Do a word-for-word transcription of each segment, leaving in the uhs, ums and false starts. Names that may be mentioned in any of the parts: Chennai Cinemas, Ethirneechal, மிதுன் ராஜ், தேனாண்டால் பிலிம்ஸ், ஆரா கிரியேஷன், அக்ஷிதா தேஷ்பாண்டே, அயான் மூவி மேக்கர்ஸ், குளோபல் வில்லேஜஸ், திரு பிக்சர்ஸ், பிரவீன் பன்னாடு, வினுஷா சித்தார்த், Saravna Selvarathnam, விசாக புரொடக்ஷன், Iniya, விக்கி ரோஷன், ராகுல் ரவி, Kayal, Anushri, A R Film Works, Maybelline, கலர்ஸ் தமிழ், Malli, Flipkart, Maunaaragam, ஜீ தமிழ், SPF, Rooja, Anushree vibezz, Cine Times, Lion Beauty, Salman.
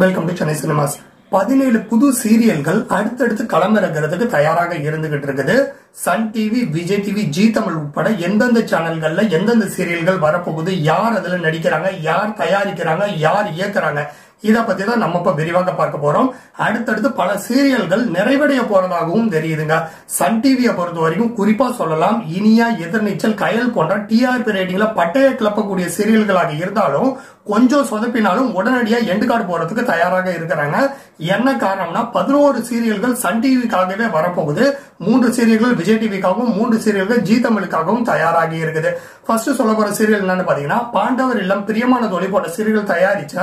Welcome to Chennai cinemas. பதினேழு புது சீரியல்கள் அடுத்தடுத்து களமிறங்கிறதுக்கு தயாராக இருந்துகிட்டு இருக்குது. Sun TV, Vijay TV, ஜீ தமிழ் உட்பட எந்தெந்த சேனல்கள்ல எந்தெந்த சீரியல்கள் வரப்போகுது, யார் அதுல நடிக்கிறாங்க, யார் தயாரிக்கிறாங்க, யார் இயக்குறாங்க, இதை பத்தி தான் நம்ம இப்ப விரிவாக பார்க்க போறோம். அடுத்தடுத்து பல சீரியல்கள் நிறைவடைய போறதாகவும் தெரியுதுங்க. சன் டிவியை பொறுத்த வரைக்கும் குறிப்பா சொல்லலாம், இனியா, எதிர்நீச்சல், கயல் போன்ற டிஆர்பி ரேட்டிங்ல பட்டைய கிளப்பக்கூடிய சீரியல்களாக இருந்தாலும் கொஞ்சம் சொதப்பினாலும் உடனடியா எண்டு கார்டு போறதுக்கு தயாராக இருக்கிறாங்க. என்ன காரணம்னா, பதினோரு சீரியல்கள் சன் டிவிக்காகவே வரப்போகுது. மூன்று சீரியல்கள் விஜய் டிவிக்காகவும் மூன்று சீரியல்கள் ஜீ தமிழுக்காகவும் தயாராகி இருக்குது. ஃபர்ஸ்ட் சொல்ல போற சீரியல் என்னன்னு பாத்தீங்கன்னா, பாண்டவர் இல்லம், பிரியமான தோழி போன்ற சீரியல் தயாரிச்ச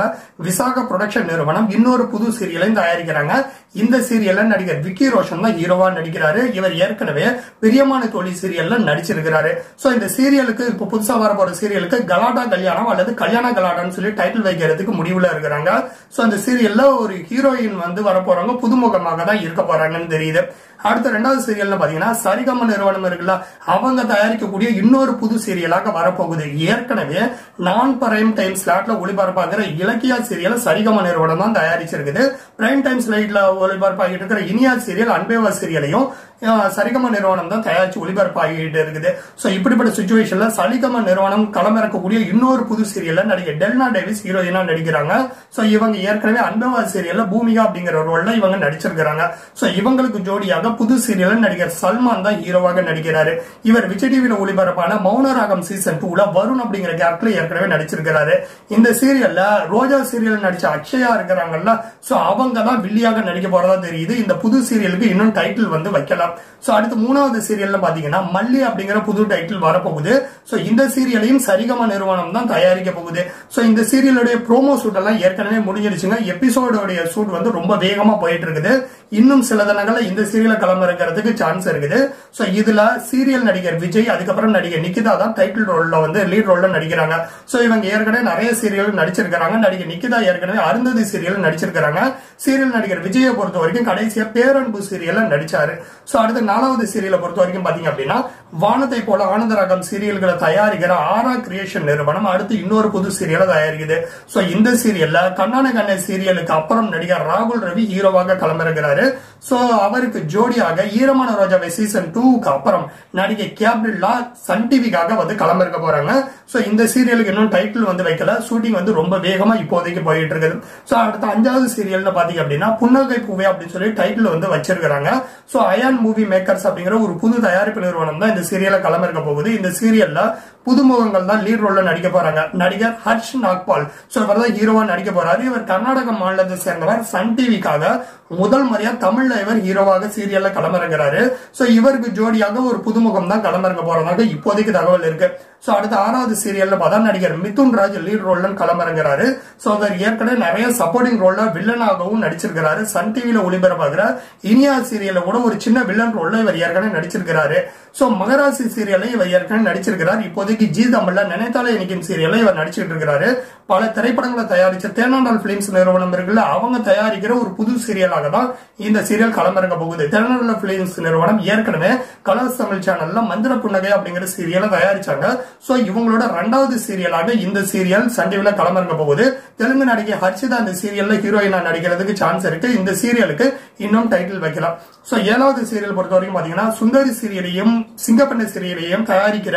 விசாக புரொடக்ஷன் நிறுவனம் இன்னொரு புது சீரியலையும் தயாரிக்கிறாங்க. இந்த சீரியல்ல நடிகர் விக்கி ரோஷன் தான் ஹீரோவா நடிக்கிறாரு. இவர் ஏற்கனவே பிரியமான தோழி சீரியல்ல நடிச்சிருக்கிறாரு. சோ இந்த சீரியலுக்கு இப்ப புதுசா வர போற சீரியலுக்கு கலாடா கல்யாணம் அல்லது கல்யாண கலாடான்னு சொல்லி டைட்டில் வைக்கிறதுக்கு முடிவுல இருக்கிறாங்க. சோ அந்த சீரியல்ல ஒரு ஹீரோயின் வந்து வர போறாங்க, புதுமுகமாக தான் இருக்க போறாங்கன்னு தெரியுது. அடுத்த ரெண்டாவது சீரியல்னு பாத்தீங்கன்னா, சரிகம நிறுவனம் இருக்குல்ல, அவங்க தயாரிக்கக்கூடிய இன்னொரு புது சீரியலாக வரப்போகுது. ஏற்கனவே நான் பிரைம் டைம் ஸ்லாட்ல ஒளிபரப்பாகிற இலக்கியா சீரியல் சரிகம நிறுவனம் தான் தயாரிச்சிருக்குது. பிரைம் டைம் ஸ்லாட்ல ஒளிபரப்பாகிட்டு இருக்கிற இனியா சீரியல், அன்பேவா சீரியலையும் சரிகம நிறுவனம் தான் தயாரிச்சு ஒளிபரப்பாகிட்டு இருக்குது. சோ இப்படிப்பட்ட சுச்சுவேஷன்ல சரிகம நிறுவனம் களமிறக்கக்கூடிய இன்னொரு புது சீரியல்ல நடிகர் டெல்னா டேவிஸ் ஹீரோயினா நடிக்கிறாங்க. சோ இவங்க ஏற்கனவே அன்பேவா சீரியல்ல பூமிகா அப்படிங்கிற ரோல்ல இவங்க நடிச்சிருக்கிறாங்க. சோ இவங்களுக்கு ஜோடியாக புது சீரியல்ல நடிகர் சல்மான் தான் ஹீரோவாக நடிக்கிறாரு. இவர் விஜய் டிவியில ஒளிபரப்பான மௌனராகம் சீசன் டூல வருண் அப்படிங்கிற கேரக்டர்ல ஏற்கனவே நடிச்சிருக்கிறாரு. இந்த சீரியல்ல ரோஜா சீரியல் நடிச்ச அக்ஷயா இருக்கிறாங்கல்ல, சோ அவங்க தான் வில்லியாக நடிக்க போறதா தெரியுது. இந்த புது சீரியலுக்கு இன்னும் டைட்டில் வந்து வைக்கலாம். சோ அடுத்து மூணாவது சீரியல்ல பாத்தீங்கன்னா, மல்லி அப்படிங்கிற புது டைட்டில் வரப்போகுது. சோ இந்த சீரியலையும் சரிகம நிறுவனம் தான் தயாரிக்க போகுது. சோ இந்த சீரியலுடைய ப்ரோமோ ஷூட் எல்லாம் ஏற்கனவே முடிஞ்சிருச்சுங்க. எபிசோடோடைய ஷூட் வந்து ரொம்ப வேகமா போயிட்டு இருக்குது. இன்னும் சில தினங்கள்ல இந்த சீரியலை களமிறக்கிறதுக்கு சான்ஸ் இருக்குது. சோ இதுல சீரியல் நடிகர் விஜய், அதுக்கப்புறம் நடிகர் நிகிதா தான் டைட்டில் ரோல்ல வந்து லீட் ரோல்ல நடிக்கிறாங்க. சோ இவங்க ஏற்கனவே நிறைய சீரியல் நடிச்சிருக்காங்க. நடிகர் நிகிதா ஏற்கனவே அருந்ததி சீரியல் நடிச்சிருக்காங்க. சீரியல் நடிகர் விஜயை பொறுத்த வரைக்கும் கடைசியா பேரன்பு சீரியல்ல நடிச்சாரு. சோ அடுத்த நாலாவது சீரியலை பொறுத்த வரைக்கும் பாத்தீங்க அப்படின்னா, வானத்தை போல ஆனந்தராகம் சீரியல்களை தயாரிக்கிற ஆரா கிரியேஷன் நிறுவனம் அடுத்து இன்னொரு புது சீரியலை தயாரிக்குது. சோ இந்த சீரியல்ல கண்ணான கண்ணை சீரியலுக்கு அப்புறம் நடிகர் ராகுல் ரவி ஹீரோவாக களமிறக்கிறாரு. சோ அவருக்கு ஜோடியாக ஈரமான ரோஜாவை சீசன் டூக்கு அப்புறம் நடிகை கேப்ரில்லா சன் டிவிக்காக வந்து களமிறக்க போறாங்க. சோ இந்த சீரியலுக்கு இன்னும் டைட்டில் வந்து வைக்கல. ஷூட்டிங் வந்து ரொம்ப வேகமா இப்போதைக்கு போயிட்டு இருக்குது. சோ அடுத்த அஞ்சாவது சீரியல்ல பாத்தீங்க அப்படின்னா, புன்னகை பூவே அப்படின்னு சொல்லி டைட்டில் வந்து வச்சிருக்கிறாங்க. சோ அயான் மூவி மேக்கர்ஸ் அப்படிங்கிற ஒரு புது தயாரிப்பு நிறுவனம் தான் இந்த சீரியல்ல களமிறக்க போகுது. இந்த சீரியல்ல புதுமுகங்கள் தான் லீட் ரோல்ல நடிக்க போறாங்க. நடிகர் ஹர்ஷ் நாக்பால், சோ இவர் தான் ஹீரோவா நடிக்க போறாரு. இவர் கர்நாடக மாநிலத்தை சேர்ந்தவர். சன் டிவிக்காக முதல் முறையா தமிழ்ல இவர் ஹீரோவாக சீரியல்ல களமிறங்கிறாரு. சோ இவருக்கு ஜோடியாக ஒரு புதுமுகம் தான் களமிறங்க போறதாக இப்போதைக்கு தகவல் இருக்கு. சோ அடுத்த ஆறாவது சீரியல்ல பார்த்தா, நடிகர் மிதுன் ராஜ் லீட் ரோல்ல களமிறங்கிறாரு. சோ இவர் ஏற்கனவே நிறைய சப்போர்டிங் ரோல்ல வில்லனாகவும் நடிச்சிருக்கிறாரு. சன் டிவியில ஒளிபரப்பாகிற இனியா சீரியல்ல கூட ஒரு சின்ன வில்லன் ரோல்ல இவர் ஏற்கனவே நடிச்சிருக்கிறாரு. சோ மகராசி சீரியல்ல இவர் ஏற்கனவே நடிச்சிருக்கிறார். இப்போதைக்கு ஜீ தமிழ்ல நினைத்தாலே இணைக்கும் சீரியல்ல இவர் நடிச்சிட்டு இருக்கிறாரு. பல திரைப்படங்களை தயாரிச்ச தேனாண்டால் பிலிம்ஸ் நிறுவனம் இருக்குல்ல, அவங்க தயாரிக்கிற ஒரு புது சீரியலாக தான் இந்த சீரியல் களமிறங்க போகுது. தேனாண்டால் பிலிம்ஸ் நிறுவனம் ஏற்கனவே கலர்ஸ் தமிழ் சேனல்ல மந்திர புன்னகை அப்படிங்கிற சீரியலை தயாரிச்சாங்க. சோ இவங்களோட இரண்டாவது சீரியலாக இந்த சீரியல் சன் டிவில களமிறங்க போகுது. தெலுங்கு நடிகை ஹர்ஷிதா இந்த சீரியல்ல ஹீரோயினா நடிக்கிறதுக்கு சான்ஸ் இருக்கு. இந்த சீரியலுக்கு இன்னும் டைட்டில் வைக்கலாம். சோ ஏழாவது சீரியல் பொறுத்த வரைக்கும் பாத்தீங்கன்னா, சுந்தரி சீரியலையும் சிங்கப்பெண்ணை சீரியலையும் தயாரிக்கிற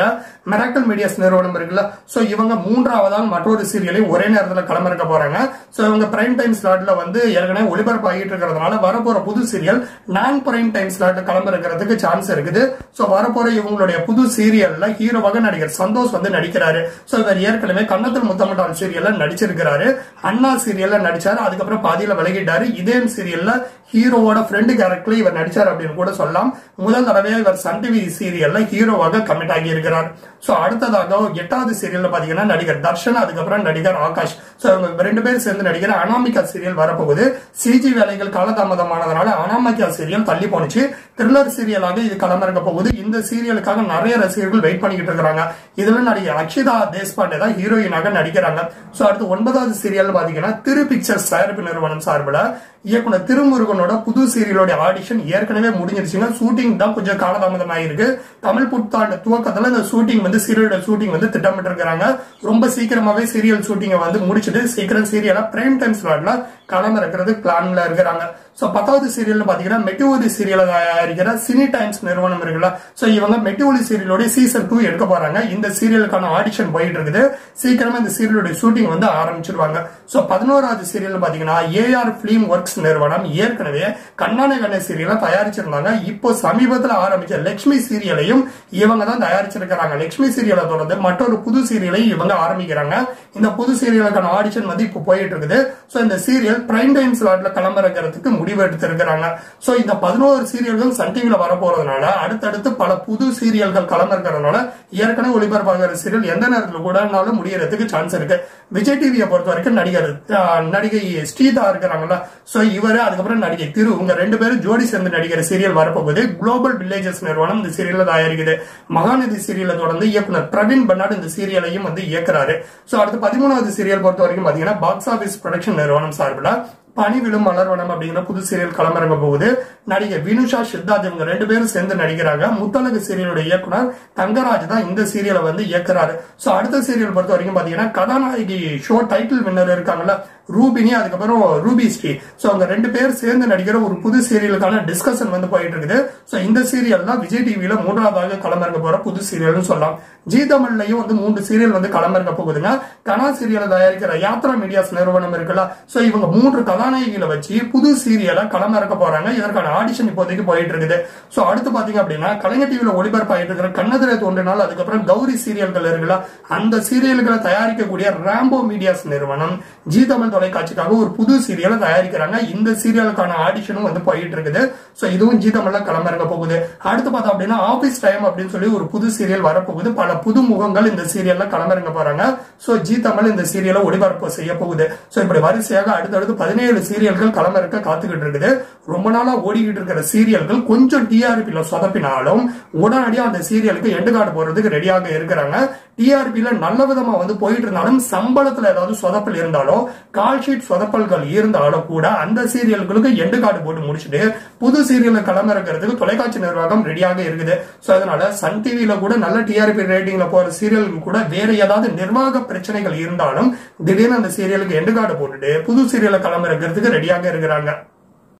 மிராக்கல் மீடியாஸ் நிறுவனம் இருக்குல்ல, சோ இவங்க மூன்றாவதால் மற்றொரு சீரியலையும் ஒரே நேரத்துல களமிறக்க போறாங்க. சோ இவங்க பிரைம் டைம் ஸ்லாட்ல வந்து ஏற்கனவே ஒளிபரப்பு ஆகிட்டு இருக்கிறதுனால வரப்போற புது சீரியல் நான் பிரைம் டைம் ஸ்லாட்ல களமிறக்கிறதுக்கு சான்ஸ் இருக்குது. சோ வரப்போற இவங்களுடைய புது சீரியல்ல ஹீரோவாக நடிகர் சந்தோஷ் வந்து நடிக்கிறாரு. சோ இவர் ஏற்கனவே கண்ணத்தில் முத்தமிட்டால் சீரியல்ல நடிச்சிருக்கிறாரு. அண்ணா சீரியல்ல நடிச்சாரு, அதுக்கப்புறம் பாதியில விலகிட்டாரு. இதே சீரியல்ல ஹீரோவோட ஃப்ரெண்டு கேரக்டர்ல இவர் நடிச்சார் அப்படின்னு கூட சொல்லலாம். முதல் தடவையா இவர் சன் டிவி சீரியல்ல ஹீரோவாக கமிட் ஆகி இருக்கிறார். சோ அடுத்ததாக எட்டாவது சீரியல்ல பாத்தீங்கன்னா, நடிகர் தர்ஷன், அதுக்கப்புறம் நடிகர் ஆகாஷ், சோ இவங்க ரெண்டு பேரும் சேர்ந்து நடிக்கிற அனாமிகா சீரியல் வரப்போகுது. சிஜி வேலைகள் காலதாமதமானதுனால அனாமிகா சீரியல் தள்ளி போனுச்சு. த்ரில்லர் சீரியலாக இது களமிறங்க போகுது. இந்த சீரியலுக்காக நிறைய ரசிகர்கள் வெயிட் பண்ணிக்கிட்டு இருக்கிறாங்க. இதுல நடிகர் அக்ஷிதா தேஷ்பாண்டே தான் ஹீரோயினாக நடிக்கிறாங்க. சோ அடுத்து ஒன்பதாவது சீரியல் பாத்தீங்கன்னா, திரு பிக்சர்ஸ் தயாரிப்பு நிறுவனம் சார்பில் İyakuna Thirummurugan'oda Pudu serialoda audition yerkeneve mudinjiruchunga shooting da konja kaaladhamadam aayirukku Tamil puttaanda thuvakkathula indha shooting vandu serialoda shooting vandu thittamittirukkranga romba seekiramave serial shooting vandu mudichittu seekiram seriala prime time slotla kaalaama irukkiradhu planla irukkranga so tenth serial pathina meteori serial aayirukira Cine Times nirvanam irukla so ivanga meteori serialoda season two edukka poraanga indha serialukana audition poyittu irukku seekirama indha serialoda shooting vandu aarambichiruvanga so eleventh serial pathina A R Film Works நிறுவனம் ஏற்கனவே கண்ணான கண்ணை சீரியலை தயாரிச்சிருந்தாங்க. இப்போ சமீபத்தில் ஆரம்பிச்ச லட்சுமி சீரியலையும் இவங்க தான் தயாரிச்சிருக்காங்க. லட்சுமி சீரியலை தொடர்ந்து மற்றொரு புது சீரியலை இவங்க ஆரம்பிக்கிறாங்க. இந்த புது சீரியலுக்கான ஆடிஷன் வந்து இப்போ போயிட்டு இருக்குது. சோ இந்த சீரியல் பிரைம் டைம் ஸ்லாட்ல கிளம்பறதுக்கு முடிவு எடுத்திருக்காங்க. சோ இந்த பதினோரு சீரியல்கள் சன் டிவில வர போறதுனால அடுத்தடுத்து பல புது சீரியல்கள் கிளம்பறதுனால ஏற்கனவே ஒளிபரப்பாகிற சீரியல் எந்த நேரத்துல கூடனாலும் முடியறதுக்கு சான்ஸ் இருக்கு. விஜய் டிவியை பொறுத்த வரைக்கும் நடிகர் நடிகை ஸ்ரீதா இருக்கிறாங்கல்ல சோ இவரே அதுக்கப்புறம் நடிகை திரு உங்க ரெண்டு பேரும் ஜோடி சேர்ந்து நடிக்கிற சீரியல் வரப்போகுது. குளோபல் வில்லேஜஸ் நிறுவனம் இந்த சீரியல தயாரிக்குது. மகாநதி சீரியலை தொடர்ந்து இயக்குனர் பிரவீன் பன்னாடு இந்த சீரியலையும் வந்து இயக்குறாரு. சோ அடுத்து பதிமூணாவது சீரியல் பொறுத்த வரைக்கும் பாத்தீங்கன்னா பாக்ஸ் ஆபீஸ் ப்ரொடக்ஷன் நிறுவனம் சார்பில் பனிவிலும் மலர்வனம் அப்படிங்கிற புது சீரியல் களமிறங்க போகுது. நடிகை வினுஷா சித்தார்த் இவங்க ரெண்டு பேரும் சேர்ந்து நடிக்கிறாங்க. முத்தலகு சீரியலோட இயக்குனர் தங்கராஜ் தான் இந்த சீரியலை வந்து இயக்குறாரு. சோ அடுத்த சீரியல் பொறுத்த வரைக்கும் பாத்தீங்கன்னா கதாநாயகி ஷோ டைட்டில் வின்னர் இருக்காங்கல்ல ரூபினி அதுக்கப்புறம் ரூபி ஸ்ரீ சோ அவங்க ரெண்டு பேர் சேர்ந்து நடிக்கிற ஒரு புது சீரியலுக்கான டிஸ்கஷன் வந்து போயிட்டு இருக்குது. சோ இந்த சீரியல் தான் விஜய் டிவியில மூன்றாவதாக களமிறங்க போற புது சீரியல்னு சொல்லலாம். ஜீ தமிழ்லையும் வந்து மூன்று சீரியல் வந்து களமிறங்க போகுதுங்க. கனா சீரியலை தயாரிக்கிற யாத்ரா மீடியாஸ் நிறுவனம் இருக்குல்ல சோ இவங்க மூன்று கதாநாயகிகளை வச்சு புது சீரியலா களமிறக்க போறாங்க. இதற்கான ஆடிஷன் இப்போதைக்கு போயிட்டு இருக்குது. சோ அடுத்து பாத்தீங்க அப்படின்னா கலைஞர் டிவியில ஒளிபரப்பாயிட்டு இருக்கிற கண்ணதிரை தோன்றினால் அதுக்கப்புறம் கௌரி சீரியல்கள் இருக்குல்ல அந்த சீரியல்களை தயாரிக்கக்கூடிய ராம்போ மீடியாஸ் நிறுவனம் ஜீ தமிழ் தொலைக்காட்சிக்காக ஒரு புது சீரியலை தயாரிக்கிறாங்க. இந்த சீரியலுக்கான ஆடிஷனும் வந்து போயிட்டு இருக்குது. சோ இதுவும் ஜீதமெல்லாம் கிளம்பறங்க போகுது. அடுத்து பார்த்தா அப்படின்னா ஆபீஸ் டைம் அப்படின்னு சொல்லி ஒரு புது சீரியல் வரப்போகுது. பல புது முகங்கள் இந்த சீரியல்ல கிளம்பறங்க போறாங்க. சோ ஜீதமெல்லாம் இந்த சீரியலை ஒளிபரப்பு செய்ய போகுது. சோ இப்படி வரிசையாக அடுத்தடுத்து பதினேழு சீரியல்கள் கிளம்பறக்க காத்துக்கிட்டு இருக்குது. ரொம்ப நாளா ஓடிக்கிட்டு இருக்கிற சீரியல்கள் கொஞ்சம் டிஆர்பில சொதப்பினாலும் உடனடியா அந்த சீரியலுக்கு எண்டு கார்டு போடுறதுக்கு ரெடியாக இருக்கிறாங்க. டிஆர்பில நல்ல விதமா வந்து போயிட்டு இருந்தாலும் சம்பளத்துல ஏதாவது சொதப்பல் இருந்தாலும் கால்ஷீட் சொதப்பல்கள் இருந்தாலும் கூட அந்த சீரியல்களுக்கு எண்டு கார்டு போட்டு முடிச்சுட்டு புது சீரியலை களமிறக்கிறதுக்கு தொலைக்காட்சி நிர்வாகம் ரெடியாக இருக்குது. சோ அதனால சன் டிவியில கூட நல்ல டிஆர்பி ரேட்டிங்ல போற சீரியல்கள் கூட வேற ஏதாவது நிர்வாக பிரச்சனைகள் இருந்தாலும் திடீர்னு அந்த சீரியலுக்கு எண்டு கார்டு போட்டுட்டு புது சீரியலை களமிறக்கிறதுக்கு ரெடியாக இருக்கிறாங்க.